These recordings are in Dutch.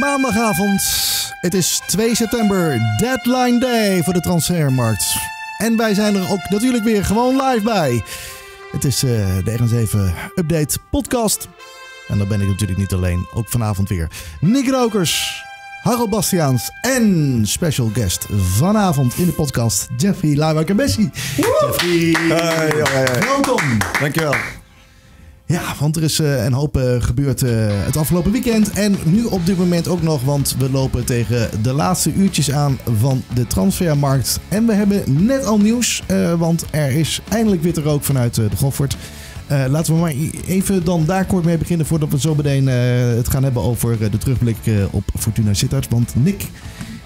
Maandagavond, het is 2 september, deadline day voor de transfermarkt. En wij zijn er ook natuurlijk weer gewoon live bij. Het is de RN7 Update podcast. En dan ben ik natuurlijk niet alleen, ook vanavond weer Nick Rokers, Harold Bastiaans en special guest vanavond in de podcast, Jeffrey Leiwakabessy. Jeffrey, hey. Welkom. Dankjewel. Ja, want er is een hoop gebeurd het afgelopen weekend. En nu op dit moment ook nog, want we lopen tegen de laatste uurtjes aan van de transfermarkt. En we hebben net al nieuws, want er is eindelijk witte rook vanuit de Goffert. Laten we maar even dan daar kort mee beginnen voordat we zo meteen het gaan hebben over de terugblik op Fortuna Sittard. Want Nick,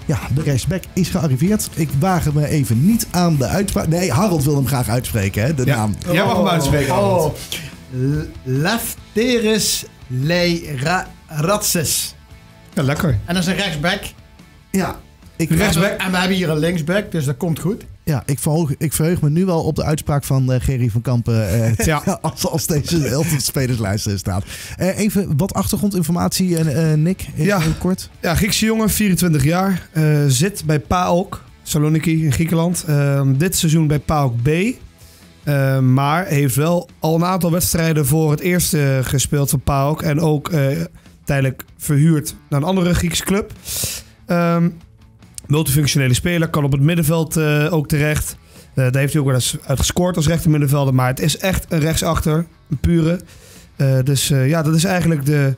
ja, de rechtsback is gearriveerd. Ik waag me even niet aan de uitspraak. Nee, Harold wil hem graag uitspreken, hè, de naam. Jij mag hem uitspreken, Harold. Lefteris Lyratzis. Ja, lekker. En dat is een rechtsback. Ja. En we hebben hier een linksback, dus dat komt goed. Ja, ik verheug me nu wel op de uitspraak van Gerry van Kampen. Als deze elf spelerslijst staat. Even wat achtergrondinformatie, Nick. Even kort. Ja, Griekse jongen, 24 jaar. Zit bij PAOK, Saloniki in Griekenland. Dit seizoen bij PAOK B. Maar heeft wel al een aantal wedstrijden voor het eerste gespeeld van PAOK. En ook tijdelijk verhuurd naar een andere Griekse club. Multifunctionele speler, kan op het middenveld ook terecht. Daar heeft hij ook wel eens uit gescoord als rechtermiddenvelder. Maar het is echt een rechtsachter, een pure. Dus dat is eigenlijk de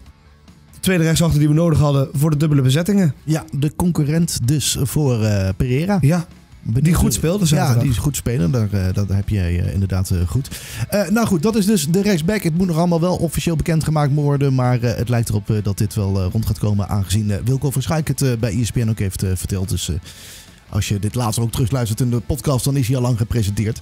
tweede rechtsachter die we nodig hadden voor de dubbele bezettingen. Ja, de concurrent dus voor Pereira. Ja. Die goed speelden. Ja, die is goed spelen. Dat heb jij inderdaad goed. Nou goed, dat is dus de rechtsback. Het moet nog allemaal wel officieel bekendgemaakt worden. Maar het lijkt erop dat dit wel rond gaat komen. Aangezien Wilco van Schuik het bij ESPN ook heeft verteld. Dus als je dit later ook terugluistert in de podcast, dan is hij al lang gepresenteerd.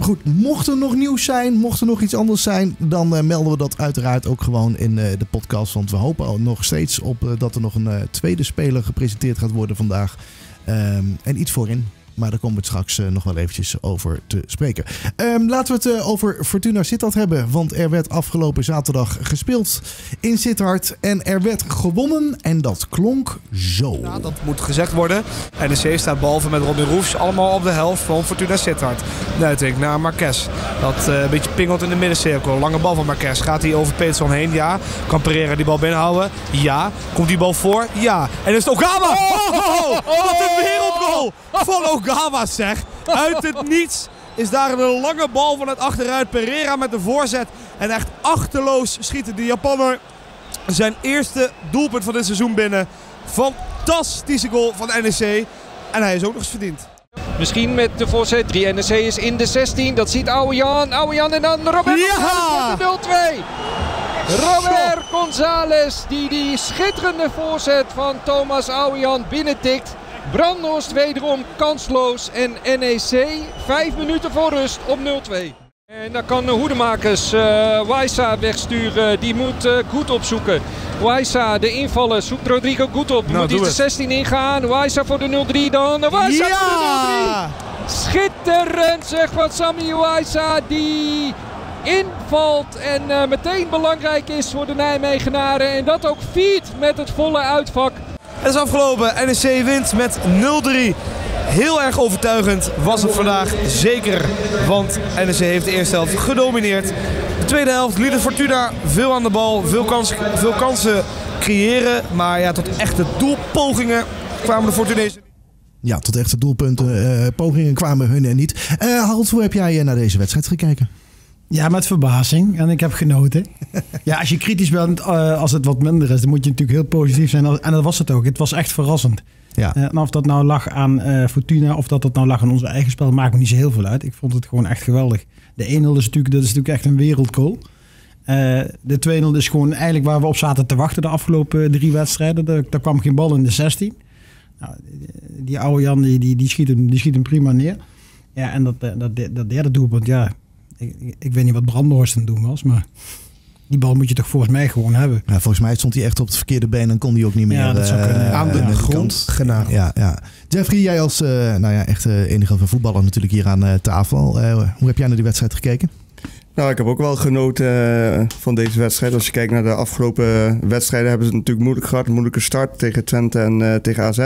Goed, mocht er nog nieuws zijn, mocht er nog iets anders zijn, dan melden we dat uiteraard ook gewoon in de podcast. Want we hopen nog steeds op dat er nog een tweede speler gepresenteerd gaat worden vandaag. En iets voorin. Maar daar komen we het straks nog wel eventjes over te spreken. Laten we het over Fortuna Sittard hebben. Want er werd afgelopen zaterdag gespeeld in Sittard. En er werd gewonnen. En dat klonk zo. Ja, dat moet gezegd worden. NEC staat behalve met Robin Roefs allemaal op de helft van Fortuna Sittard. Nuitink naar Marques. Dat een beetje pingelt in de middencirkel. Lange bal van Marques. Gaat hij over Peterson heen? Ja. Kan Pereira die bal binnenhouden? Ja. Komt die bal voor? Ja. En is het Okama! Wat een wereldgoal! Van Okama, zeg. Uit het niets is daar een lange bal van het achteruit. Pereira met de voorzet. En echt achterloos schieten de Japanner zijn eerste doelpunt van dit seizoen binnen. Fantastische goal van NEC. En hij is ook nog eens verdiend. Misschien met de voorzet. 3 NEC is in de 16. Dat ziet Ouwe Jan. Ouwe Jan en dan Robert González met de 0-2. Robert González die schitterende voorzet van Thomas Aujan binnentikt. Brandhorst wederom kansloos en NEC 5 minuten voor rust op 0-2. En dan kan Hoedemakers Waisa wegsturen, die moet goed opzoeken. Waisa, de invaller, zoekt Rodrigo goed op. Nou, moet hij de 16 ingaan, Waisa voor de 0-3 dan. Waisa voor de 0-3! Schitterend zeg van Sammy Waisa die invalt en meteen belangrijk is voor de Nijmegenaren. En dat ook viert met het volle uitvak. Het is afgelopen. NEC wint met 0-3. Heel erg overtuigend was het vandaag zeker. Want NEC heeft de eerste helft gedomineerd. De tweede helft liet Fortuna veel aan de bal. Veel kansen creëren. Maar ja, tot echte doelpogingen kwamen de Fortunezen. Ja, tot echte doelpuntenpogingen kwamen hun er niet. Harold, hoe heb jij naar deze wedstrijd gekeken? Ja, met verbazing. En ik heb genoten. Ja, als je kritisch bent, als het wat minder is, dan moet je natuurlijk heel positief zijn. En dat was het ook. Het was echt verrassend. Ja. En of dat nou lag aan Fortuna of dat nou lag aan onze eigen spel, maakt me niet zo heel veel uit. Ik vond het gewoon echt geweldig. De 1-0 is natuurlijk echt een wereldgoal. De 2-0 is gewoon eigenlijk waar we op zaten te wachten de afgelopen 3 wedstrijden. Daar kwam geen bal in de 16. Nou, die oude Jan, die schiet hem prima neer. Ja, en dat derde doelpunt, ja. Ik weet niet wat Brandhorst aan het doen was, maar die bal moet je toch volgens mij gewoon hebben. Ja, volgens mij stond hij echt op het verkeerde been en kon hij ook niet meer aan de grond genageld. Ja. Jeffrey, jij als echt enige van voetballer natuurlijk hier aan tafel. Hoe heb jij naar die wedstrijd gekeken? Nou, ik heb ook wel genoten van deze wedstrijd. Als je kijkt naar de afgelopen wedstrijden hebben ze het natuurlijk moeilijk gehad. Een moeilijke start tegen Twente en tegen AZ.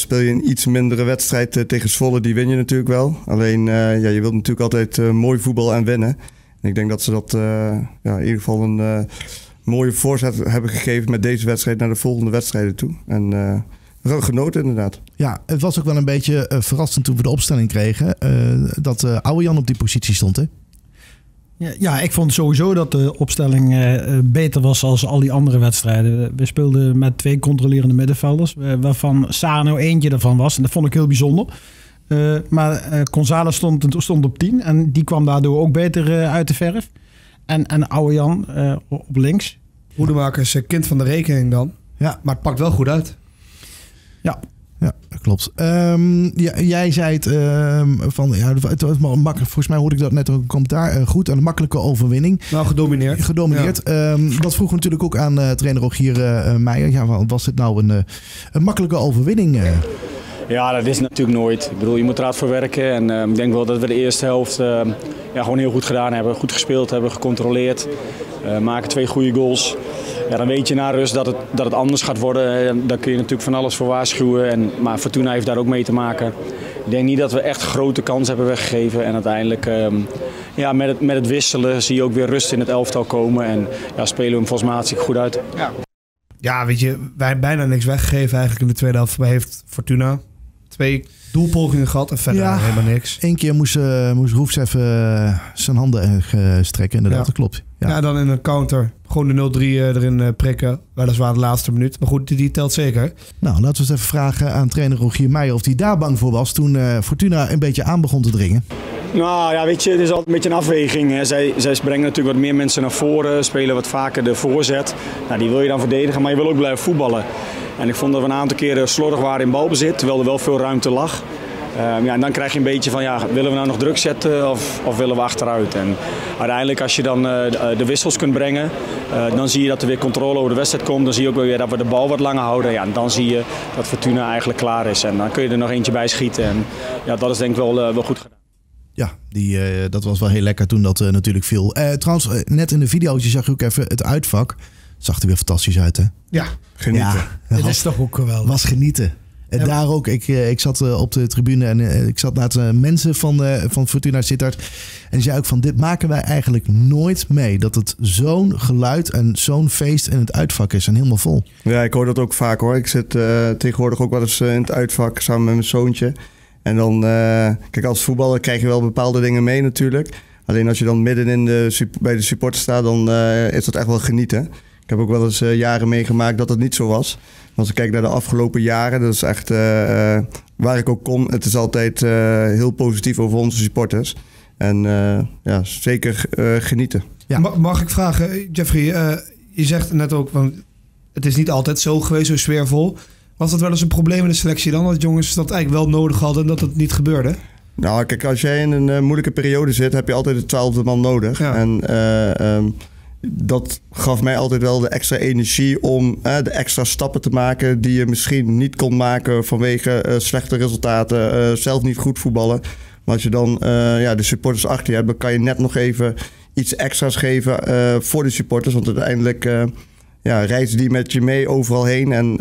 Speel je een iets mindere wedstrijd tegen Zwolle, die win je natuurlijk wel. Alleen, ja, je wilt natuurlijk altijd mooi voetbal en winnen. En ik denk dat ze dat ja, in ieder geval een mooie voorzet hebben gegeven met deze wedstrijd naar de volgende wedstrijden toe. En genoten inderdaad. Ja, het was ook wel een beetje verrassend toen we de opstelling kregen dat Ouwe Jan op die positie stond, hè? Ja, ik vond sowieso dat de opstelling beter was dan al die andere wedstrijden. We speelden met twee controlerende middenvelders, waarvan Sano eentje daarvan was. En dat vond ik heel bijzonder. Maar González stond op 10 en die kwam daardoor ook beter uit de verf. En Ouwe Jan op links. Hoedemakers, kind van de rekening dan. Ja, maar het pakt wel goed uit. Ja. Ja, dat klopt. Ja, jij zei het van, ja, het was makkelijk. Volgens mij hoorde ik dat net ook een commentaar. Goed, een makkelijke overwinning. Nou, gedomineerd. Gedomineerd. Ja. Dat vroeg natuurlijk ook aan trainer Rogier Meijer. Ja, was dit nou een makkelijke overwinning? Ja, dat is natuurlijk nooit. Ik bedoel, je moet er hard voor werken. En ik denk wel dat we de eerste helft ja, gewoon heel goed gedaan hebben. Goed gespeeld hebben, gecontroleerd. Maken twee goede goals. Ja, dan weet je na rust dat het anders gaat worden. Daar kun je natuurlijk van alles voor waarschuwen. Maar Fortuna heeft daar ook mee te maken. Ik denk niet dat we echt grote kansen hebben weggegeven. En uiteindelijk ja, met het wisselen zie je ook weer rust in het elftal komen. En ja, spelen we hem volgens mij hartstikke goed uit. Ja. Ja, weet je, wij hebben bijna niks weggegeven eigenlijk in de tweede helft. Wij heeft Fortuna 2 doelpogingen gehad en verder ja, helemaal niks. Eén keer moest Roefs even zijn handen strekken. Inderdaad, ja. Dat klopt. Ja. Ja, dan in een counter. Gewoon de 0-3 erin prikken. Weliswaar de laatste minuut. Maar goed, die telt zeker. Nou, laten we eens even vragen aan trainer Rogier Meijer of hij daar bang voor was toen Fortuna een beetje aan begon te dringen. Nou ja, weet je, het is altijd een beetje een afweging. Hè. Zij brengen natuurlijk wat meer mensen naar voren. Spelen wat vaker de voorzet. Nou, die wil je dan verdedigen, maar je wil ook blijven voetballen. En ik vond dat we een aantal keren slordig waren in balbezit, terwijl er wel veel ruimte lag. Ja, en dan krijg je een beetje van, ja, willen we nou nog druk zetten of willen we achteruit? En uiteindelijk als je dan de wissels kunt brengen, dan zie je dat er weer controle over de wedstrijd komt. Dan zie je ook weer dat we de bal wat langer houden. Ja, en dan zie je dat Fortuna eigenlijk klaar is. En dan kun je er nog eentje bij schieten. En ja, dat is denk ik wel goed gedaan. Ja, dat was wel heel lekker toen dat natuurlijk viel. Trouwens, net in de video's zag je ook even het uitvak. Zag er weer fantastisch uit, hè? Ja, genieten. Ja, dat is toch ook wel. Was genieten. En ja, daar ook, ik zat op de tribune en ik zat naast mensen van Fortuna Sittard. En die zei ook van, dit maken wij eigenlijk nooit mee. Dat het zo'n geluid en zo'n feest in het uitvak is en helemaal vol. Ja, ik hoor dat ook vaak hoor. Ik zit tegenwoordig ook wel eens in het uitvak samen met mijn zoontje. En dan, kijk, als voetballer krijg je wel bepaalde dingen mee natuurlijk. Alleen als je dan midden bij de supporters staat, dan is dat echt wel genieten. Ik heb ook wel eens jaren meegemaakt dat het niet zo was. Als ik kijk naar de afgelopen jaren, dat is echt waar ik ook kom. Het is altijd heel positief over onze supporters. En ja, zeker genieten. Ja. Mag ik vragen, Jeffrey, je zegt net ook, want het is niet altijd zo geweest, zo sfeervol. Was dat wel eens een probleem in de selectie dan? Dat jongens dat eigenlijk wel nodig hadden en dat het niet gebeurde? Nou, kijk, als jij in een moeilijke periode zit, heb je altijd de 12e man nodig. Ja. En dat gaf mij altijd wel de extra energie om de extra stappen te maken die je misschien niet kon maken vanwege slechte resultaten, zelf niet goed voetballen. Maar als je dan ja, de supporters achter je hebt, dan kan je net nog even iets extra's geven voor de supporters. Want uiteindelijk ja, reizen die met je mee overal heen. En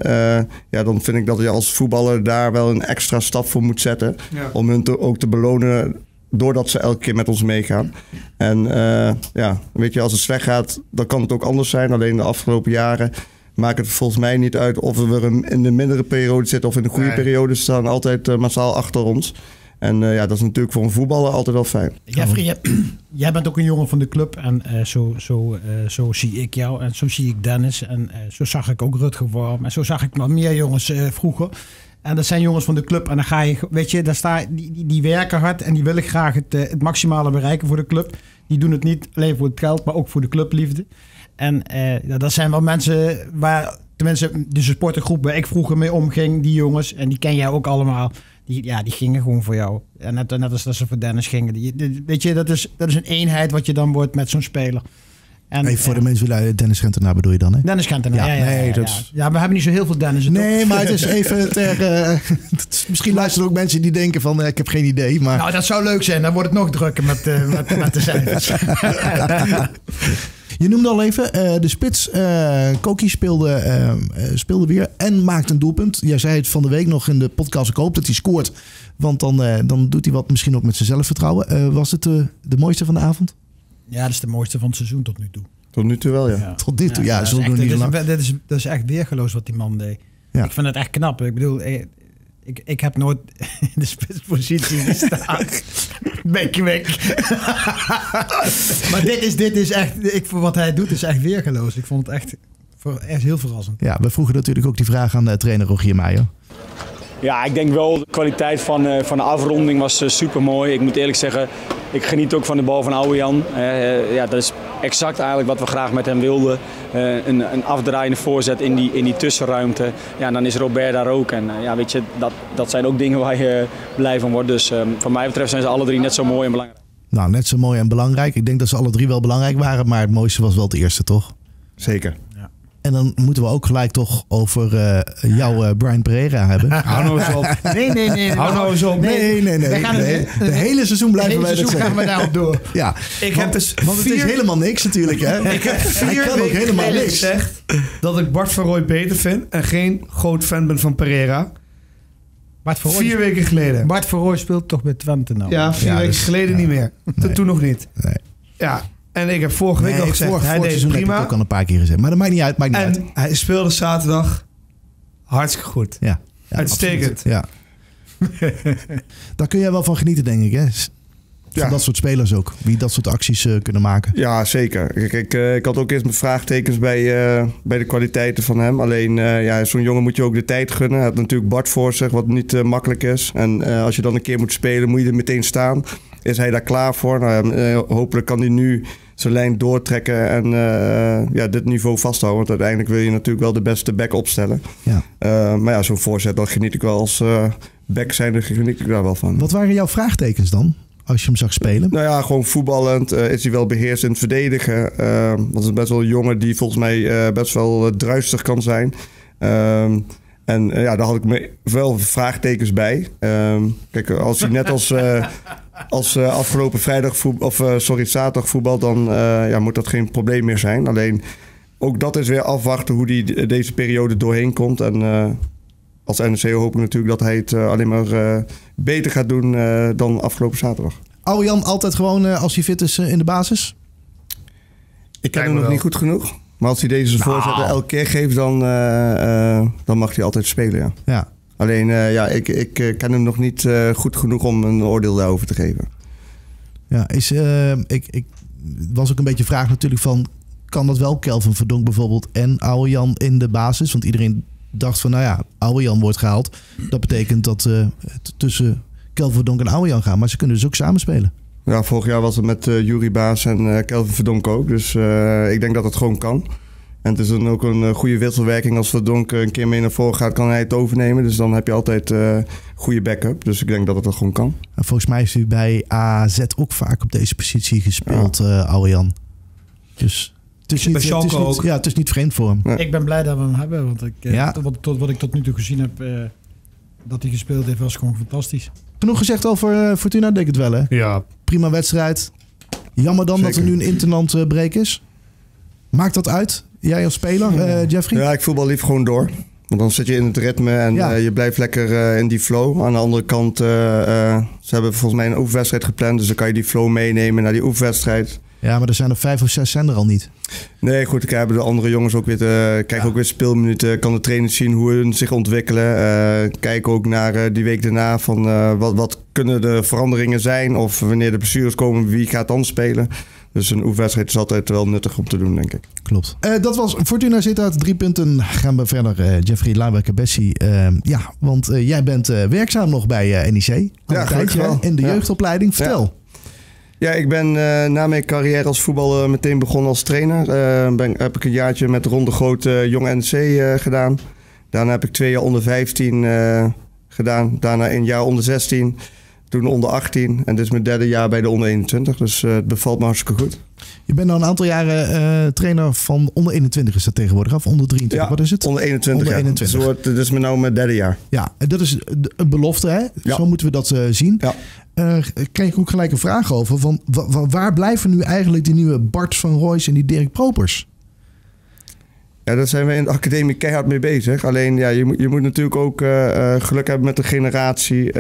ja, dan vind ik dat je als voetballer daar wel een extra stap voor moet zetten. Ja. Om hun ook te belonen doordat ze elke keer met ons meegaan. En ja, weet je, als het slecht gaat, dan kan het ook anders zijn. Alleen de afgelopen jaren maakt het volgens mij niet uit of we in de mindere periode zitten of in de goede periode. Ze staan altijd massaal achter ons. En ja, dat is natuurlijk voor een voetballer altijd wel fijn. Jeffrey, jij bent ook een jongen van de club. En zo zie ik jou. En zo zie ik Dennis. En zo zag ik ook Rutger Worm. En zo zag ik nog meer jongens vroeger. En dat zijn jongens van de club. En dan ga je, weet je, daar die werken hard. En die willen graag het maximale bereiken voor de club. Die doen het niet alleen voor het geld, maar ook voor de clubliefde. En dat zijn wel mensen waar, tenminste de supportergroep waar ik vroeger mee omging. Die jongens, en die ken jij ook allemaal. Die gingen gewoon voor jou. En net als dat ze voor Dennis gingen. Weet je, dat is een eenheid wat je dan wordt met zo'n speler. En, hey, voor de mensen die luisteren, Dennis Gentenaar bedoel je dan, hè? Dennis Gentenaar, ja, we hebben niet zo heel veel Dennis. Nee, maar het is even... misschien luisteren ook mensen die denken van, ik heb geen idee, maar... Nou, dat zou leuk zijn. Dan wordt het nog drukker met de cijfers. Je noemde al even de spits. Koki speelde weer en maakt een doelpunt. Jij zei het van de week nog in de podcast. Ik hoop dat hij scoort, want dan doet hij wat misschien ook met zijn zelfvertrouwen. Was het de mooiste van de avond? Ja, dat is de mooiste van het seizoen tot nu toe. Tot nu toe wel, ja. Ja. Tot dit toe, ja. Dat is echt weergeloos wat die man deed. Ja. Ik vind het echt knap. Ik bedoel, ik heb nooit in de spitspositie gestaan. Beetje weg. Maar dit is echt... wat hij doet is echt weergeloos. Ik vond het echt heel verrassend. Ja, we vroegen natuurlijk ook die vraag aan trainer Rogier Meijer. Ja, ik denk wel de kwaliteit van de afronding was supermooi. Ik moet eerlijk zeggen, ik geniet ook van de bal van Ouwe Jan. Ja, dat is exact eigenlijk wat we graag met hem wilden. Een afdraaiende voorzet in die tussenruimte. Ja, en dan is Robert daar ook. En ja, weet je, dat zijn ook dingen waar je blij van wordt. Dus wat mij betreft zijn ze alle drie net zo mooi en belangrijk. Nou, net zo mooi en belangrijk. Ik denk dat ze alle drie wel belangrijk waren, maar het mooiste was wel het eerste, toch? Zeker. Ja. En dan moeten we ook gelijk toch over jouw Brian Pereira hebben. Hou nou eens op. Nee. Hou nou eens op. Nee. De hele seizoen blijven wij dat zeggen. Gaan we daarop door. Ja, want het is helemaal niks natuurlijk. Hè? Ik heb 4 weken gezegd dat ik Bart van Rooy beter vind en geen groot fan ben van Pereira. 4 weken geleden. Bart van Rooy speelt toch bij Twente nou? Ja, 4 weken geleden niet meer. Nee. Toen nog niet. Nee. Ja. En ik heb vorige week al gezegd, hij deed het prima. Ik ook al een paar keer gezegd, maar dat maakt niet uit. En hij speelde zaterdag hartstikke goed. Ja, uitstekend. Ja. Daar kun jij wel van genieten, denk ik, hè? Van dat soort spelers ook. Wie dat soort acties kunnen maken. Ja, zeker. Ik had ook eerst mijn vraagtekens bij de kwaliteiten van hem. Alleen, zo'n jongen moet je ook de tijd gunnen. Hij had natuurlijk Bart voor zich, wat niet makkelijk is. En als je dan een keer moet spelen, moet je er meteen staan. Is hij daar klaar voor? Nou, hopelijk kan hij nu zijn lijn doortrekken en dit niveau vasthouden. Want uiteindelijk wil je natuurlijk wel de beste back opstellen. Ja. Maar zo'n voorzet, dat geniet ik wel als back zijnde, geniet ik daar wel van. Wat waren jouw vraagtekens dan, als je hem zag spelen? Nou ja, gewoon voetballend. Is hij wel beheerst in het verdedigen? Dat is best wel een jongen die volgens mij best wel druistig kan zijn. Daar had ik me wel vraagtekens bij. Kijk, als hij net als afgelopen zaterdag voetbal, dan moet dat geen probleem meer zijn. Alleen, ook dat is weer afwachten hoe hij deze periode doorheen komt. En als NEC hoop ik natuurlijk dat hij het alleen maar beter gaat doen dan afgelopen zaterdag. Ouwe Jan altijd gewoon als hij fit is in de basis? Ik ken hem nog niet goed genoeg. Maar als hij deze voorzetten elke keer geeft, dan mag hij altijd spelen, ja. Alleen, ik ken hem nog niet goed genoeg om een oordeel daarover te geven. Ja, ik was ook een beetje vraag natuurlijk van... kan dat wel Kelvin Verdonk bijvoorbeeld en Ouwe Jan in de basis? Want iedereen dacht van, Ouwe Jan wordt gehaald. Dat betekent dat het tussen Kelvin Verdonk en Ouwe Jan gaan. Maar ze kunnen dus ook samen spelen. Ja, vorig jaar was het met Jurie Baas en Kelvin Verdonk ook. Dus ik denk dat het gewoon kan. En het is dan ook een goede wisselwerking. Als Verdonk een keer mee naar voren gaat, kan hij het overnemen. Dus dan heb je altijd goede backup. Dus ik denk dat het wel gewoon kan. En volgens mij is hij bij AZ ook vaak op deze positie gespeeld, Ouwe Jan. Dus het is niet vreemd voor hem. Ja. Ik ben blij dat we hem hebben. Want wat ik tot nu toe gezien heb, dat hij gespeeld heeft, was gewoon fantastisch. Genoeg gezegd over Fortuna, denk ik het wel, hè? Ja. Prima wedstrijd. Jammer dan dat er nu een interlandbreek is. Maakt dat uit? Jij als speler, Jeffrey? Ja, ik voetbal lief gewoon door. Want dan zit je in het ritme en je blijft lekker in die flow. Aan de andere kant, ze hebben volgens mij een oefenwedstrijd gepland. Dus dan kan je die flow meenemen naar die oefenwedstrijd. Ja, maar er zijn er 5 of 6 zijn er al niet. Nee, goed. Ik heb de andere jongens ook weer ook weer speelminuten. Kan de trainers zien hoe hun zich ontwikkelen. Kijk ook naar die week daarna van wat kunnen de veranderingen zijn. Of wanneer de blessures komen, wie gaat dan spelen. Dus een oefenwedstrijd is altijd wel nuttig om te doen, denk ik. Klopt. Dat was Fortuna Sittard. 3 punten. Gaan we verder. Jeffrey Leiwakabessy. Want jij bent werkzaam nog bij NEC. Ja, gelukkig wel. In de jeugdopleiding. Vertel. Ja. Ja, ik ben na mijn carrière als voetballer meteen begonnen als trainer. Heb ik een jaartje met Ron de Groot Jong NEC gedaan. Daarna heb ik 2 jaar onder 15 gedaan. Daarna 1 jaar onder 16. Toen onder 18 en dit is mijn derde jaar bij de onder 21. Dus het bevalt me hartstikke goed. Je bent al een aantal jaren trainer van onder 21 is dat tegenwoordig, of onder 23? Ja, wat is het? Onder 21. Onder 21. Ja. Zo, dit is nou mijn derde jaar. Ja, en dat is een belofte, hè? Ja. Zo moeten we dat zien. Ja. Kreeg ik ook gelijk een vraag over. Van, waar blijven nu eigenlijk die nieuwe Bart van Rooys en die Dirk Propers? Ja, daar zijn we in de academie keihard mee bezig. Alleen, ja, je moet natuurlijk ook geluk hebben met de generatie.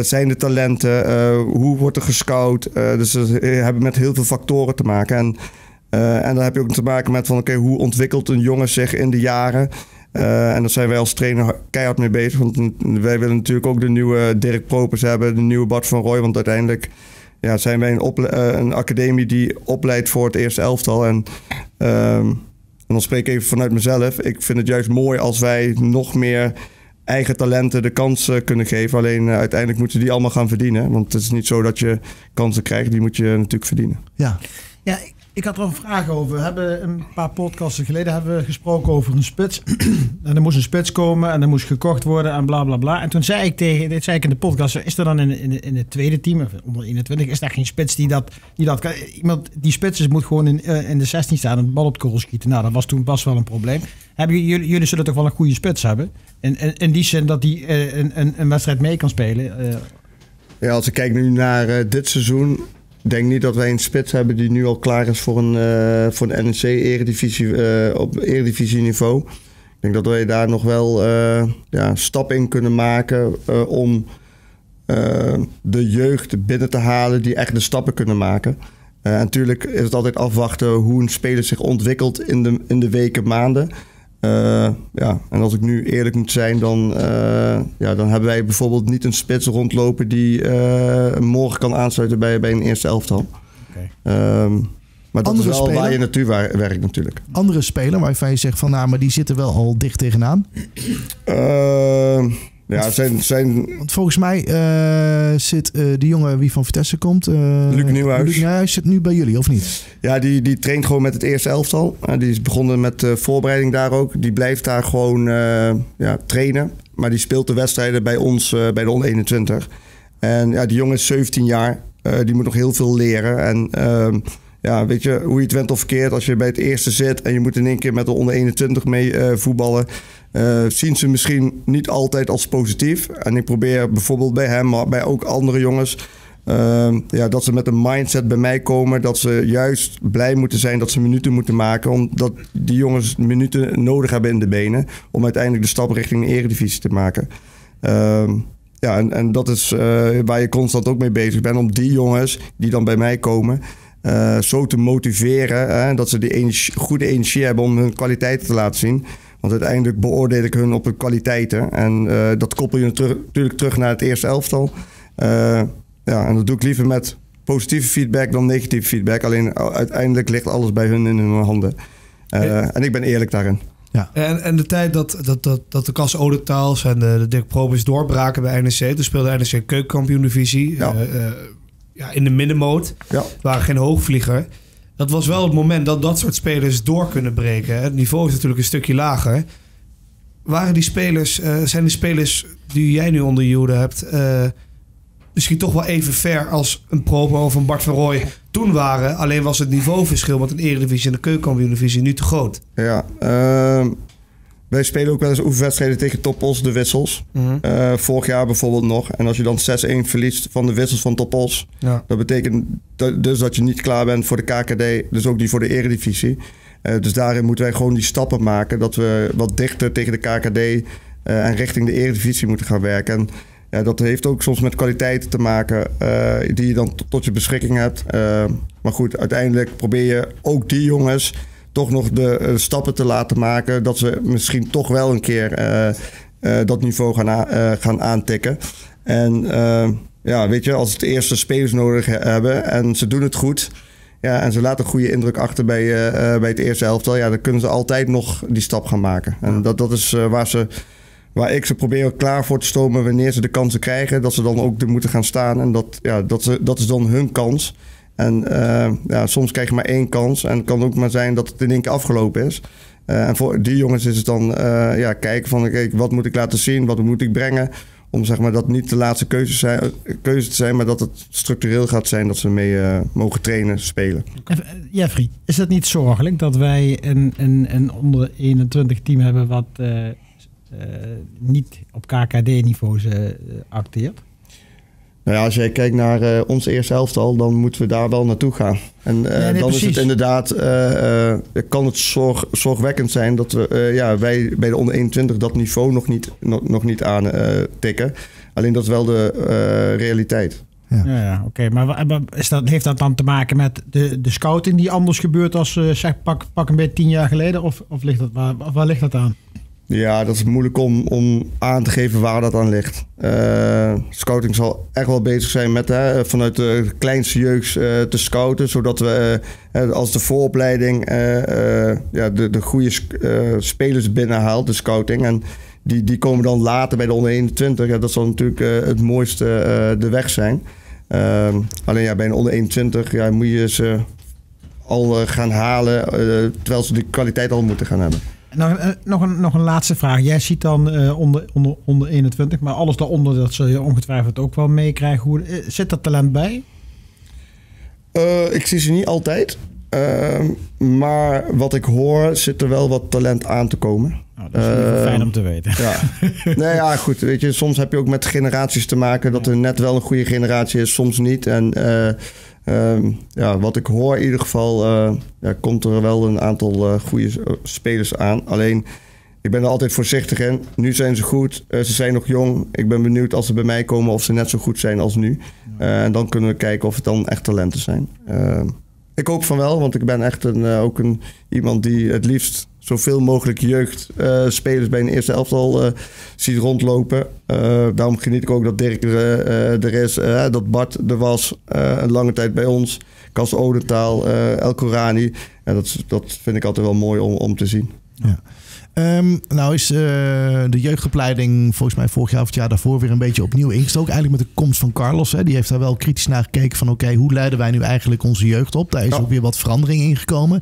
Zijn de talenten? Hoe wordt er gescout? Dus dat hebben met heel veel factoren te maken. En dan heb je ook te maken met van, oké, hoe ontwikkelt een jongen zich in de jaren? En daar zijn wij als trainer keihard mee bezig. Want wij willen natuurlijk ook de nieuwe Dirk Propers hebben, de nieuwe Bart van Rooy. Want uiteindelijk ja, zijn wij een academie die opleidt voor het eerste elftal. En dan spreek ik even vanuit mezelf. Ik vind het juist mooi als wij nog meer eigen talenten de kansen kunnen geven. Alleen uiteindelijk moeten die allemaal gaan verdienen. Want het is niet zo dat je kansen krijgt. Die moet je natuurlijk verdienen. Ja, ik had er een vraag over. We hebben een paar podcasten geleden gesproken over een spits. En er moest een spits komen en er moest gekocht worden en bla bla bla. En toen zei ik in de podcast, is er dan in het tweede team, of onder 21, is daar geen spits die dat kan? Iemand die spits is moet gewoon in de 16 staan en de bal op de korrel schieten. Nou, dat was toen pas wel een probleem. Jullie zullen toch wel een goede spits hebben? In die zin dat die een wedstrijd mee kan spelen. Ja, als ik kijk nu naar dit seizoen. Ik denk niet dat wij een spits hebben die nu al klaar is voor een NEC-eredivisie op eredivisieniveau. Ik denk dat wij daar nog wel stap in kunnen maken om de jeugd binnen te halen die echt de stappen kunnen maken. En natuurlijk is het altijd afwachten hoe een speler zich ontwikkelt in de weken, maanden. En als ik nu eerlijk moet zijn, dan hebben wij bijvoorbeeld niet een spits rondlopen die morgen kan aansluiten bij een eerste elftal. Okay. Maar dat is wel waar je naartoe werkt natuurlijk. Andere speler waarvan je zegt van, nou, maar die zitten wel al dicht tegenaan? Want volgens mij zit die jongen die van Vitesse komt. Luc Nieuwhuis. Luc Nieuwhuis zit nu bij jullie, of niet? Ja, die traint gewoon met het eerste elftal. Die is begonnen met de voorbereiding daar ook. Die blijft daar gewoon trainen. Maar die speelt de wedstrijden bij ons bij de onder 21. En ja, die jongen is 17 jaar. Die moet nog heel veel leren. En weet je, hoe je het went of verkeerd, als je bij het eerste zit en je moet in één keer met de onder 21 mee voetballen. Zien ze misschien niet altijd als positief. En ik probeer bijvoorbeeld bij hem, maar bij ook andere jongens, dat ze met een mindset bij mij komen. Dat ze juist blij moeten zijn dat ze minuten moeten maken. Omdat die jongens minuten nodig hebben in de benen. Om uiteindelijk de stap richting de eredivisie te maken. En dat is waar je constant ook mee bezig bent. Om die jongens die dan bij mij komen, zo te motiveren. Dat ze die goede energie hebben om hun kwaliteiten te laten zien. Want uiteindelijk beoordeel ik hun op hun kwaliteiten. En dat koppel je natuurlijk terug naar het eerste elftal. En dat doe ik liever met positieve feedback dan negatieve feedback. Alleen uiteindelijk ligt alles bij hun in hun handen. En ik ben eerlijk daarin. Ja. En de tijd dat de Cas Odetaals en de Dirk Probers doorbraken bij NEC. Toen speelde NEC keukenkampioen-divisie. Ja. In de middenmoot. Ja. Waren geen hoogvlieger. Dat was wel het moment dat dat soort spelers door kunnen breken. Het niveau is natuurlijk een stukje lager. Zijn die spelers die jij nu onder je hoede hebt, misschien toch wel even ver als een Proper of een Bart van Rooy toen waren? Alleen was het niveauverschil met een Eredivisie en de Keukenkampioendivisie nu te groot. Ja, wij spelen ook wel eens oefenwedstrijden tegen TOP Oss, de wissels. Mm-hmm. Vorig jaar bijvoorbeeld nog. En als je dan 6-1 verliest van de wissels van TOP Oss, ja, dat betekent dus dat je niet klaar bent voor de KKD, dus ook niet voor de Eredivisie. Dus daarin moeten wij gewoon die stappen maken dat we wat dichter tegen de KKD en richting de Eredivisie moeten gaan werken. En ja, dat heeft ook soms met kwaliteiten te maken die je dan tot je beschikking hebt. Maar goed, uiteindelijk probeer je ook die jongens toch nog de stappen te laten maken dat ze misschien toch wel een keer dat niveau gaan aantikken. En weet je, als het eerste spelers nodig hebben en ze doen het goed, ja, en ze laten een goede indruk achter bij het eerste elftal, ja, dan kunnen ze altijd nog die stap gaan maken. En dat is waar ik ze probeer klaar voor te stomen wanneer ze de kansen krijgen, dat ze dan ook er moeten gaan staan en dat is dan hun kans. En soms krijg je maar één kans. En het kan ook maar zijn dat het in één keer afgelopen is. En voor die jongens is het dan kijken van, kijk, wat moet ik laten zien? Wat moet ik brengen? Om zeg maar dat niet de laatste keuze te zijn, maar dat het structureel gaat zijn dat ze mee mogen trainen, spelen. Jeffrey, is het niet zorgelijk dat wij een onder 21 team hebben wat niet op KKD-niveau acteert? Nou ja, als jij kijkt naar ons eerste elftal, dan moeten we daar wel naartoe gaan. En dan is het inderdaad, kan het zorgwekkend zijn dat we, wij bij de onder 21 dat niveau nog niet aantikken. Alleen dat is wel de realiteit. Ja, oké. Maar heeft dat dan te maken met de scouting die anders gebeurt als pak een beetje 10 jaar geleden? Of ligt dat, waar ligt dat aan? Ja, dat is moeilijk om aan te geven waar dat aan ligt. Scouting zal echt wel bezig zijn met vanuit de kleinste jeugd te scouten. Zodat we als de vooropleiding de goede spelers binnenhaalt, de scouting. En die komen dan later bij de onder 21. Ja, dat zal natuurlijk het mooiste de weg zijn. Alleen ja, bij een onder 21 moet je ze al gaan halen. Terwijl ze de kwaliteit al moeten gaan hebben. Nou, nog een laatste vraag. Jij ziet dan onder 21, maar alles daaronder, dat zul je ongetwijfeld ook wel meekrijgen. Zit dat talent bij? Ik zie ze niet altijd. Maar wat ik hoor, zit er wel wat talent aan te komen. Nou, dat is fijn om te weten. Ja. Nou ja, goed. Weet je, soms heb je ook met generaties te maken dat er net wel een goede generatie is, soms niet. En wat ik hoor in ieder geval, komt er wel een aantal goede spelers aan. Alleen, ik ben er altijd voorzichtig in. Nu zijn ze goed, ze zijn nog jong. Ik ben benieuwd als ze bij mij komen of ze net zo goed zijn als nu. En dan kunnen we kijken of het dan echt talenten zijn. Ik hoop van wel, want ik ben echt iemand die het liefst zoveel mogelijk jeugdspelers bij een eerste elftal ziet rondlopen. Daarom geniet ik ook dat Dirk er is, dat Bart er was, een lange tijd bij ons. Kas Odentaal, El Korani. Dat vind ik altijd wel mooi om te zien. Ja. Nou is de jeugdopleiding volgens mij vorig jaar of het jaar daarvoor weer een beetje opnieuw ingestoken. Eigenlijk met de komst van Carlos. Hè, die heeft daar wel kritisch naar gekeken van oké, hoe leiden wij nu eigenlijk onze jeugd op? Daar is ook weer wat verandering in gekomen.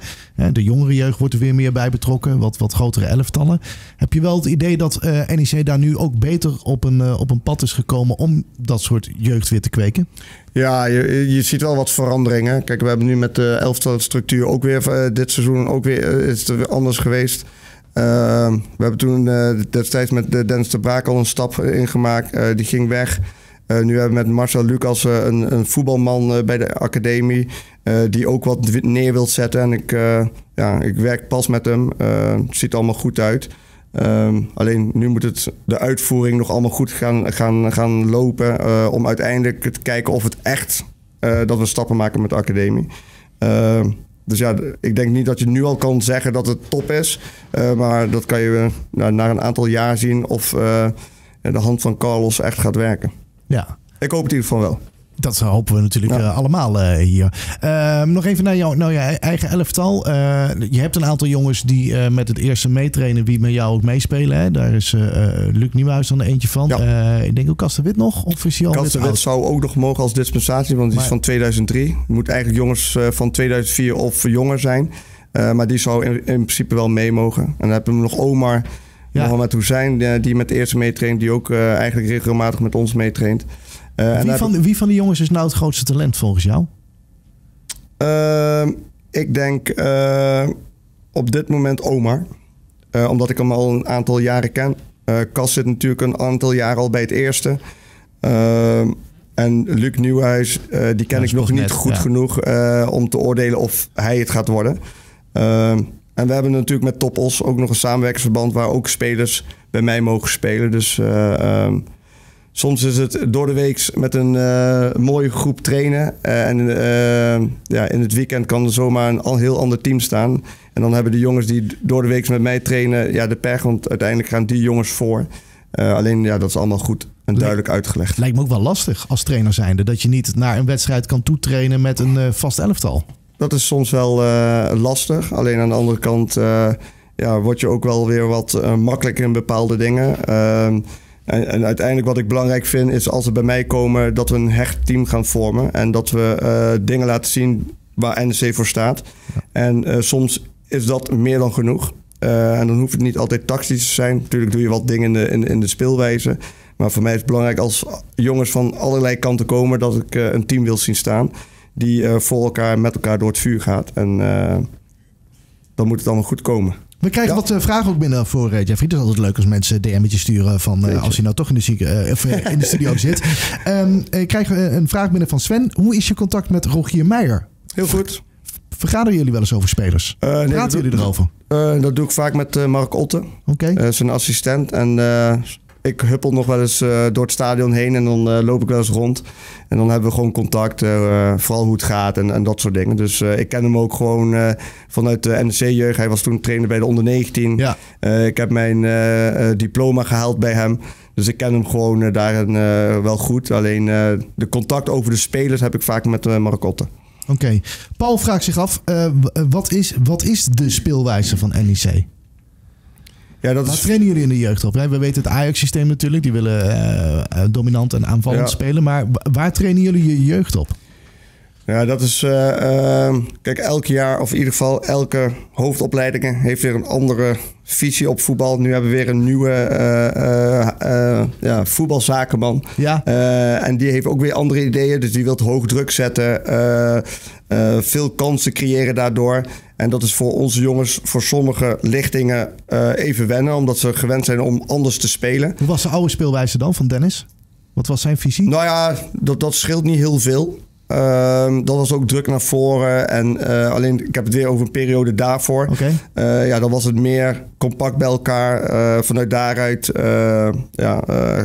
De jongere jeugd wordt er weer meer bij betrokken. Wat grotere elftallen. Heb je wel het idee dat NEC daar nu ook beter op een pad is gekomen om dat soort jeugd weer te kweken? Ja, je ziet wel wat veranderingen. Kijk, we hebben nu met de elftalstructuur ook weer dit seizoen is het anders geweest. We hebben toen destijds met Dennis de Braak al een stap ingemaakt. Die ging weg. Nu hebben we met Marcel Lucas een voetbalman bij de academie. Die ook wat neer wil zetten. En ik werk pas met hem. Het ziet allemaal goed uit. Alleen nu moet de uitvoering nog allemaal goed gaan lopen. Om uiteindelijk te kijken of het echt dat we stappen maken met de academie. Dus ja, ik denk niet dat je nu al kan zeggen dat het top is. Maar dat kan je na een aantal jaar zien of de hand van Carlos echt gaat werken. Ja. Ik hoop het in ieder geval wel. Dat hopen we natuurlijk allemaal hier. Nog even naar je eigen elftal. Je hebt een aantal jongens die met het eerste meetrainen, die met jou ook meespelen. Hè? Daar is Luc Nieuwhuis dan eentje van. Ja. Ik denk ook Kasterwit nog? Of is hij al Kasterwit zou ook nog mogen als dispensatie, want die is van 2003. Het moet eigenlijk jongens van 2004 of jonger zijn. Maar die zou in principe wel mee mogen. En dan hebben we nog Omar, Mohamed Hussein, die met de eerste meetraint. Die ook eigenlijk regelmatig met ons meetraint. Wie van die jongens is nou het grootste talent volgens jou? Ik denk op dit moment Omar. Omdat ik hem al een aantal jaren ken. Kas zit natuurlijk een aantal jaren al bij het eerste. En Luc Nieuwhuis, die ken ik nog niet goed genoeg om te oordelen of hij het gaat worden. En we hebben natuurlijk met TOP Oss ook nog een samenwerkingsverband waar ook spelers bij mij mogen spelen. Dus... soms is het door de week met een mooie groep trainen. En in het weekend kan er zomaar een heel ander team staan. En dan hebben de jongens die door de week met mij trainen de pech. Want uiteindelijk gaan die jongens voor. Alleen dat is allemaal goed en duidelijk uitgelegd. Lijkt me ook wel lastig als trainer zijnde. Dat je niet naar een wedstrijd kan toetrainen met een vast elftal. Dat is soms wel lastig. Alleen aan de andere kant word je ook wel weer wat makkelijker in bepaalde dingen. En uiteindelijk wat ik belangrijk vind is als ze bij mij komen dat we een hecht team gaan vormen. En dat we dingen laten zien waar NEC voor staat. Ja. En soms is dat meer dan genoeg. En dan hoeft het niet altijd tactisch te zijn. Natuurlijk doe je wat dingen in de speelwijze. Maar voor mij is het belangrijk als jongens van allerlei kanten komen, dat ik een team wil zien staan die voor elkaar met elkaar door het vuur gaat. En dan moet het allemaal goed komen. We krijgen wat vragen ook binnen voor Jeffrey. Het is altijd leuk als mensen DM'tjes sturen van als hij nou toch in de studio zit. Ik krijg een vraag binnen van Sven. Hoe is je contact met Rogier Meijer? Heel goed. Vergaderen jullie wel eens over spelers? Praten jullie erover? Dat doe ik vaak met Mark Otten, zijn assistent. En ik huppel nog wel eens door het stadion heen en dan loop ik wel eens rond. En dan hebben we gewoon contact, vooral hoe het gaat en dat soort dingen. Dus ik ken hem ook gewoon vanuit de NEC-jeugd. Hij was toen trainer bij de onder-19. Ja. Ik heb mijn diploma gehaald bij hem. Dus ik ken hem gewoon daarin wel goed. Alleen de contact over de spelers heb ik vaak met Mark Otten. Oké. Paul vraagt zich af, wat is de speelwijze van NEC? Ja, dat is... trainen jullie in de jeugd op? Hè? We weten het Ajax-systeem natuurlijk. Die willen dominant en aanvallend spelen. Maar waar trainen jullie je jeugd op? Ja, dat is... kijk, elk jaar, of in ieder geval elke hoofdopleiding heeft weer een andere visie op voetbal. Nu hebben we weer een nieuwe voetbalzakenman. Ja. En die heeft ook weer andere ideeën. Dus die wil hoog druk zetten. Veel kansen creëren daardoor. En dat is voor onze jongens, voor sommige lichtingen even wennen. Omdat ze gewend zijn om anders te spelen. Hoe was de oude speelwijze dan van Dennis? Wat was zijn visie? Nou ja, dat scheelt niet heel veel. Dat was ook druk naar voren. En alleen, ik heb het weer over een periode daarvoor. Okay. Dan was het meer compact bij elkaar. Vanuit daaruit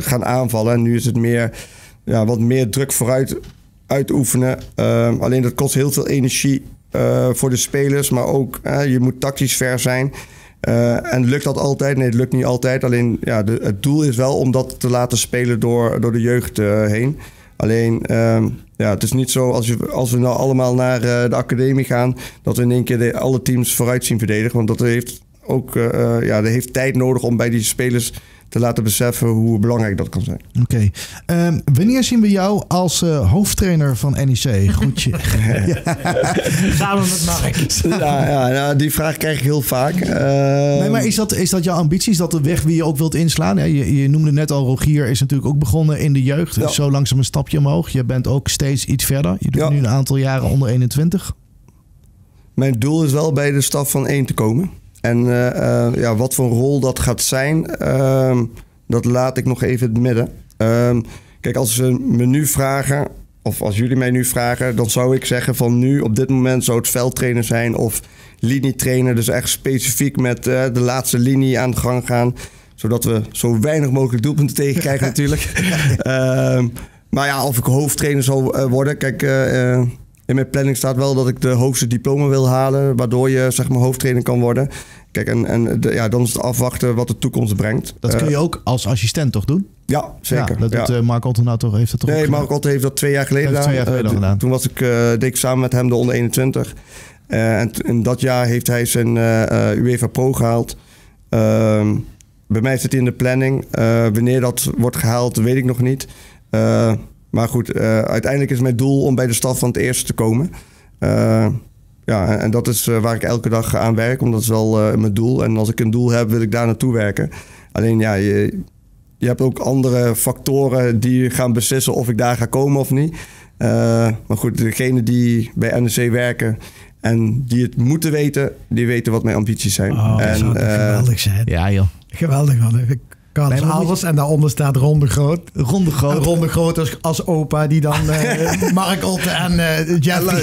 gaan aanvallen. En nu is het meer, wat meer druk vooruit uitoefenen. Alleen dat kost heel veel energie voor de spelers. Maar ook, je moet tactisch ver zijn. En lukt dat altijd? Nee, het lukt niet altijd. Alleen het doel is wel om dat te laten spelen door de jeugd heen. Alleen, het is niet zo als we nou allemaal naar de academie gaan, dat we in één keer alle teams vooruit zien verdedigen. Want dat heeft ook dat heeft tijd nodig om bij die spelers te laten beseffen hoe belangrijk dat kan zijn. Oké. Wanneer zien we jou als hoofdtrainer van NEC? Goedje. Samen met Mark. Die vraag krijg ik heel vaak. Nee, maar is dat jouw ambitie? Is dat de weg die je ook wilt inslaan? Ja, je noemde net al, Rogier is natuurlijk ook begonnen in de jeugd. Ja. Dus zo langzaam een stapje omhoog. Je bent ook steeds iets verder. Je doet nu een aantal jaren onder 21. Mijn doel is wel bij de staf van 1 te komen. En wat voor een rol dat gaat zijn, dat laat ik nog even in het midden. Kijk, als ze me nu vragen, of als jullie mij nu vragen, dan zou ik zeggen van nu, op dit moment zou het veldtrainer zijn of linietrainer. Dus echt specifiek met de laatste linie aan de gang gaan. Zodat we zo weinig mogelijk doelpunten tegenkrijgen natuurlijk. Maar ja, of ik hoofdtrainer zou worden, kijk... in mijn planning staat wel dat ik de hoogste diploma wil halen, waardoor je zeg maar hoofdtrainer kan worden. Kijk, dan is het afwachten wat de toekomst brengt. Dat kun je ook als assistent toch doen? Ja, zeker. Ja, dat doet Mark Otten nou toch? Heeft dat toch? Nee, Mark Otten heeft dat 2 jaar geleden gedaan. Toen deed ik samen met hem de onder 21. En in dat jaar heeft hij zijn UEFA Pro gehaald. Bij mij zit hij in de planning. Wanneer dat wordt gehaald, weet ik nog niet. Maar goed, uiteindelijk is mijn doel om bij de staf van het eerste te komen. En dat is waar ik elke dag aan werk, want dat is wel mijn doel. En als ik een doel heb, wil ik daar naartoe werken. Alleen je hebt ook andere factoren die gaan beslissen of ik daar ga komen of niet. Maar goed, degene die bij NEC werken en die het moeten weten, die weten wat mijn ambities zijn. Oh, dat zou geweldig zijn. Ja, joh. Geweldig, man. Alles en daaronder staat Ron de Groot. Ron de Groot als opa die dan Mark Otten en Jeffy.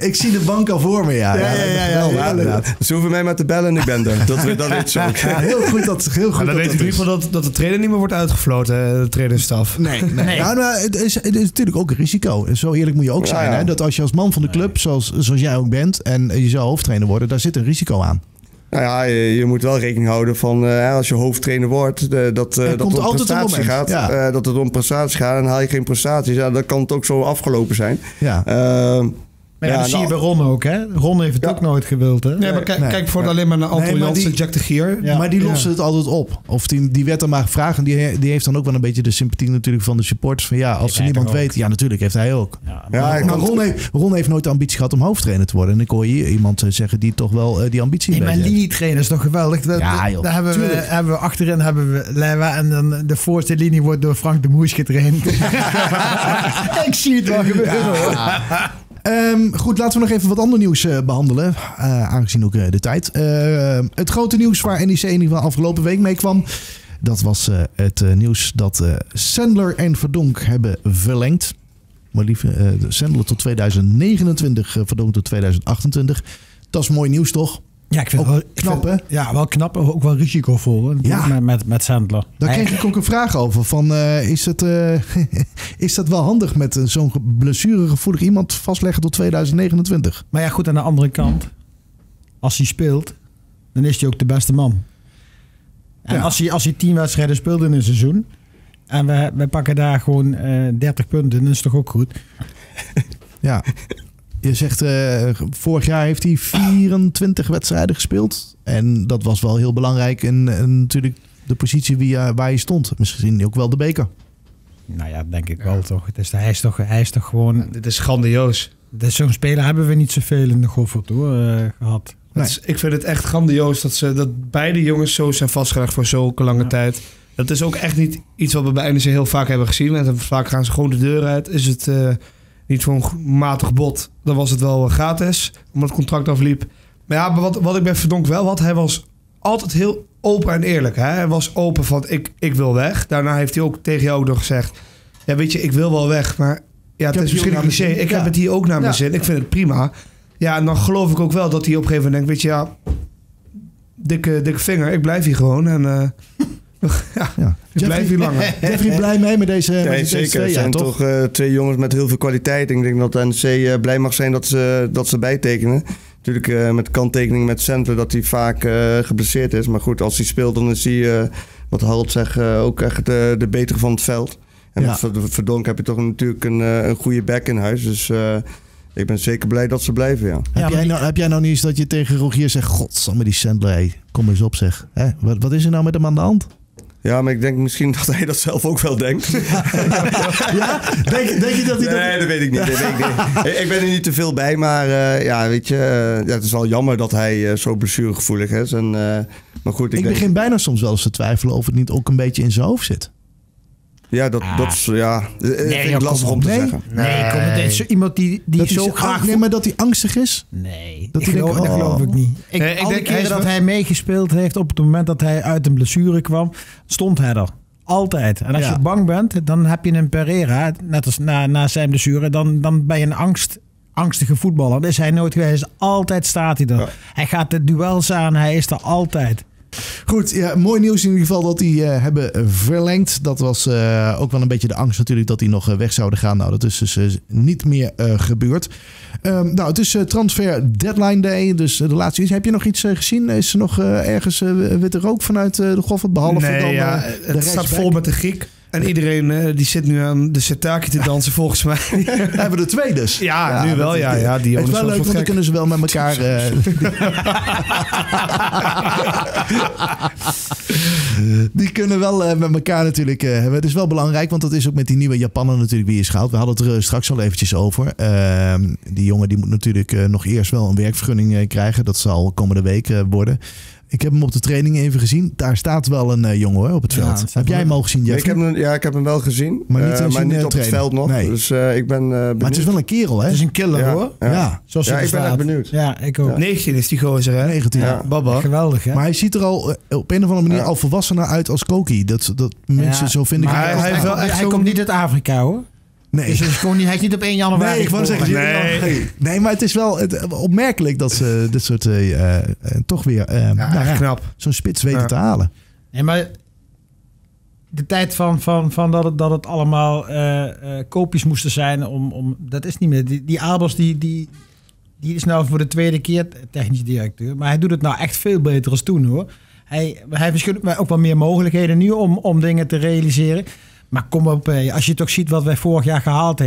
Ik zie de bank al voor me, ja. Ze hoeven mij maar te bellen en ik ben er. Dat weet ze ook. Ja, heel goed dat het is. Dan weet je in ieder geval dat de trainer niet meer wordt uitgefloten, de trainerstaf. Nee. Ja, maar het is natuurlijk ook een risico. Zo eerlijk moet je ook zijn. Hè? Dat als je als man van de club, zoals jij ook bent, en je zou hoofdtrainer worden, daar zit een risico aan. Nou ja, je moet wel rekening houden van als je hoofdtrainer wordt, dat het om prestatie gaat. Ja. Dat het om prestatie gaat en haal je geen prestaties. Ja, dat kan het ook zo afgelopen zijn. Ja. Maar ja, dan zie je bij Ron ook, hè? Ron heeft het ook nooit gewild, hè? Nee, maar kijk voor alleen maar naar Anton Janssen, Jack de Gier. Ja. Maar die lossen het altijd op. Of die werd dan maar gevraagd. En die heeft dan ook wel een beetje de sympathie natuurlijk van de supporters. Van ja, als ze niemand weet. Ja, natuurlijk heeft hij ook. Ja, maar Ron heeft nooit de ambitie gehad om hoofdtrainer te worden. En ik hoor hier iemand zeggen die toch wel die ambitie heeft. Maar linietrainer is toch geweldig? Daar hebben we achterin Leiwa. En dan de voorste linie wordt door Frank de Moes getraind. Ik zie het wel gebeuren, hoor. Goed, laten we nog even wat ander nieuws behandelen. Aangezien ook de tijd. Het grote nieuws waar NEC in ieder geval afgelopen week mee kwam. Dat was het nieuws dat Zandler en Verdonk hebben verlengd. Maar liever Zandler tot 2029, Verdonk tot 2028. Dat is mooi nieuws, toch? Ja, ik vind ook het wel knap, hè? Ja, wel knap, ook wel risicovol, hè? Ja. Met Zandler. Daar kreeg ik ook een vraag over. Van, is dat wel handig met zo'n blessuregevoelig iemand vastleggen tot 2029? Maar ja, goed, aan de andere kant. Als hij speelt, dan is hij ook de beste man. En als hij 10 wedstrijden speelt in een seizoen... en we pakken daar gewoon 30 punten, dan is het toch ook goed? Ja. Je zegt, vorig jaar heeft hij 24 wedstrijden gespeeld. En dat was wel heel belangrijk. En natuurlijk de positie waar hij stond. Misschien ook wel de beker. Nou ja, denk ik wel toch. Het is, hij is toch gewoon... Ja, dit is grandioos. Dus zo'n speler hebben we niet zoveel in de Goffert gehad. Nee. Ik vind het echt grandioos dat beide jongens zo zijn vastgelegd voor zulke lange tijd. Dat is ook echt niet iets wat we bij NEC heel vaak hebben gezien. En vaak gaan ze gewoon de deur uit. Is het... niet voor een matig bod. Dan was het wel gratis. Omdat het contract afliep. Maar ja, wat ik bij Verdonk wel had. Hij was altijd heel open en eerlijk. Hè? Hij was open van ik wil weg. Daarna heeft hij ook tegen jou nog gezegd. Ja, weet je, ik wil wel weg. Maar ja, het is misschien IC. Ik heb het hier ook naar mijn zin. Ik vind het prima. Ja, en dan geloof ik ook wel dat hij op een gegeven moment denkt. Weet je, ja, dikke vinger. Ik blijf hier gewoon. En... Ja. Blijf hier langer. Jeffrey, blij mee met deze... Ja, met zeker. Het zijn toch twee jongens met heel veel kwaliteit. Ik denk dat de NEC blij mag zijn dat ze bijtekenen. Natuurlijk met kanttekening met Center dat hij vaak geblesseerd is. Maar goed, als hij speelt dan is hij, wat Harold zegt, ook echt de betere van het veld. En met Verdonk heb je toch natuurlijk een goede back in huis. Dus... ik ben zeker blij dat ze blijven, ja. Heb jij nou niet eens dat je tegen Rogier zegt... Godsamme, die Zandler, kom eens op zeg. Hè? Wat is er nou met hem aan de hand? Ja, maar ik denk misschien dat hij dat zelf ook wel denkt. Ja? Denk je dat hij dat... Nee, dat weet ik niet. Ik ben er niet te veel bij, maar ja, weet je... ja, het is wel jammer dat hij zo blessuregevoelig is. En, maar goed, ik begin bijna soms wel eens te twijfelen... of het niet ook een beetje in zijn hoofd zit. Ja, dat is lastig om te zeggen. Nee, iemand die zo graag... Nee, maar dat hij angstig is? Nee, dat geloof ik niet. Ik denk dat hij meegespeeld heeft op het moment dat hij uit een blessure kwam, stond hij er. Altijd. En als je bang bent, dan heb je een Pereira, net als na zijn blessure, dan ben je een angstige voetballer. Dat is hij nooit geweest. Altijd staat hij er. Ja. Hij gaat de duels aan, hij is er altijd. Goed, ja, mooi nieuws in ieder geval dat die hebben verlengd. Dat was ook wel een beetje de angst natuurlijk dat die nog weg zouden gaan. Nou, dat is dus niet meer gebeurd. Nou, het is transfer deadline day. Dus de laatste is. Heb je nog iets gezien? Is er nog ergens witte rook vanuit de Goffert? Behalve dan het staat vol met de Griek. En iedereen die zit nu aan de setaki te dansen, volgens mij. Hebben er twee dus. Ja, ja nu wel. Ja, die het is wel leuk, want dan kunnen ze wel met elkaar... die kunnen wel met elkaar natuurlijk hebben. Het is wel belangrijk, want dat is ook met die nieuwe Japaner natuurlijk wie is gehaald. We hadden het er straks al eventjes over. Die jongen die moet natuurlijk nog eerst wel een werkvergunning krijgen. Dat zal komende week worden. Ik heb hem op de training even gezien. Daar staat wel een jongen hoor, op het veld. Heb jij hem al gezien, Jeff? Ik heb hem wel gezien. Maar niet, op het veld nog. Nee. Dus ik ben benieuwd. Maar het is wel een kerel, hè? Het is een killer, hoor. Ja. Zoals ik ben echt benieuwd. Ja, ik ook. Ja. 19 is die gozer, hè? 19. Ja. Baba. Geweldig, hè? Maar hij ziet er al op een of andere manier al volwassener uit als Koki. Dat mensen zo vinden. Hij komt niet uit Afrika, hoor. Nee. Dus hij is niet op 1 januari. Nee, ik wou zeggen, nee, maar het is wel opmerkelijk dat ze dit soort toch weer knap zo'n spits weten te halen. Nee, maar de tijd van dat het allemaal koopjes moesten zijn om dat is niet meer. Die Abels die is nou voor de tweede keer technisch directeur, maar hij doet het nou echt veel beter als toen, hoor. Hij verschuift ook wel meer mogelijkheden nu om dingen te realiseren. Maar kom op, als je toch ziet wat wij vorig jaar gehaald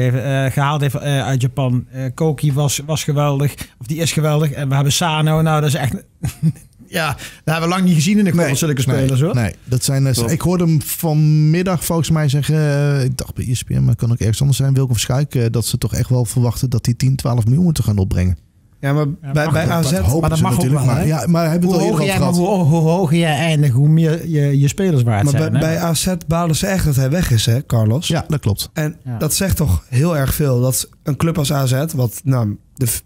heeft uit Japan. Koki was geweldig, of die is geweldig. En we hebben Sano, nou dat is echt... Ja, dat hebben we lang niet gezien in de zulke spelers, hoor. Nee, dat zijn... ik hoorde hem vanmiddag volgens mij zeggen... ik dacht bij ESPN, maar het kan ook ergens anders zijn... Wilco van Schuik, dat ze toch echt wel verwachten... dat die 10, 12 miljoen moeten gaan opbrengen. Ja, maar ja, bij AZ... Maar dat mag ook wel, hè? Ja, maar hebben we het al eerder over gehad. Hoe hoger jij eindigt, hoe meer je spelers waard maar zijn. Maar bij AZ bouwden ze echt dat hij weg is, hè, Carlos? Ja, dat klopt. En dat zegt toch heel erg veel. Dat een club als AZ, wat nou,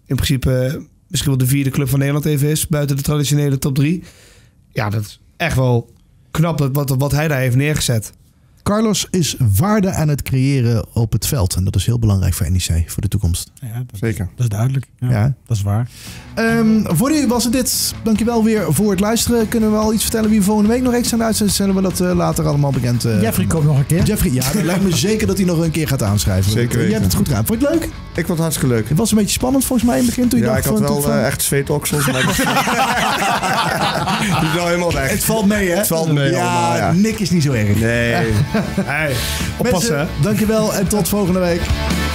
in principe... misschien wel de 4e club van Nederland even is, buiten de traditionele top 3. Ja, dat is echt wel knap wat hij daar heeft neergezet. Carlos is waarde aan het creëren op het veld. En dat is heel belangrijk voor NEC, voor de toekomst. Ja, zeker. Dat is duidelijk. Ja. Dat is waar. Voor nu was het dit. Dankjewel weer voor het luisteren. Kunnen we al iets vertellen wie we volgende week nog eens gaan uitzenden? Zullen we dat later allemaal bekend... Jeffrey komt nog een keer. Jeffrey, ja, dat lijkt me zeker dat hij nog een keer gaat aanschrijven. Zeker weten. Je hebt het goed gedaan. Vond je het leuk? Ik vond het hartstikke leuk. Het was een beetje spannend volgens mij in het begin. Toen je dacht, ik had wel echt zweetoksels. Het valt mee, hè? Het valt mee allemaal, ja. Nick is niet zo erg. Nee. Hey. Oppassen. Mensen, dankjewel en tot volgende week.